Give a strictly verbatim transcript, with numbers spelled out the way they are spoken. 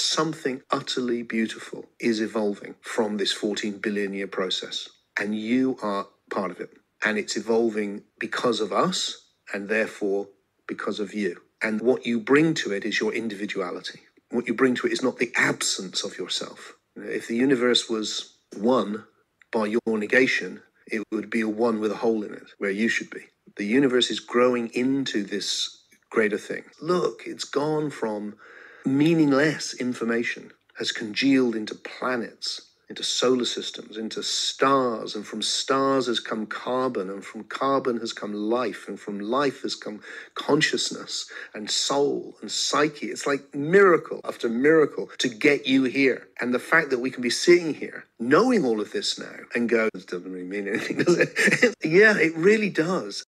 Something utterly beautiful is evolving from this fourteen billion year process, and you are part of it. And it's evolving because of us, and therefore because of you. And what you bring to it is your individuality. What you bring to it is not the absence of yourself. If the universe was one by your negation, it would be a one with a hole in it, where you should be. The universe is growing into this greater thing. Look, it's gone from meaningless information, has congealed into planets, into solar systems, into stars, and from stars has come carbon, and from carbon has come life, and from life has come consciousness, and soul, and psyche. It's like miracle after miracle to get you here. And the fact that we can be sitting here, knowing all of this now, and go, this doesn't really mean anything, does it? Yeah, it really does.